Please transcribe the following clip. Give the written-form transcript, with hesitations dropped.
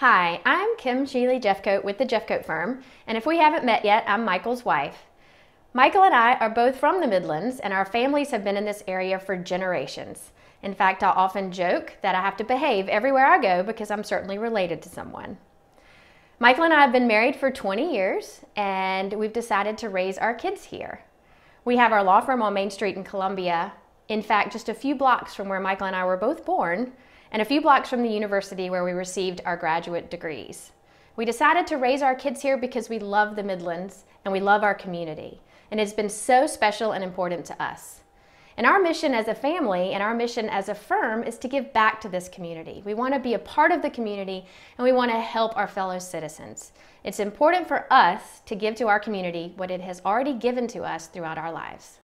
Hi, I'm Kim Sheeley Jeffcoat with the Jeffcoat Firm, and if we haven't met yet, I'm Michael's wife. Michael and I are both from the Midlands, and our families have been in this area for generations. In fact, I often joke that I have to behave everywhere I go because I'm certainly related to someone. Michael and I have been married for 20 years, and we've decided to raise our kids here. We have our law firm on Main Street in Columbia, in fact, just a few blocks from where Michael and I were both born, and a few blocks from the university where we received our graduate degrees. We decided to raise our kids here because we love the Midlands and we love our community, and it's been so special and important to us. And our mission as a family and our mission as a firm is to give back to this community. We want to be a part of the community and we want to help our fellow citizens. It's important for us to give to our community what it has already given to us throughout our lives.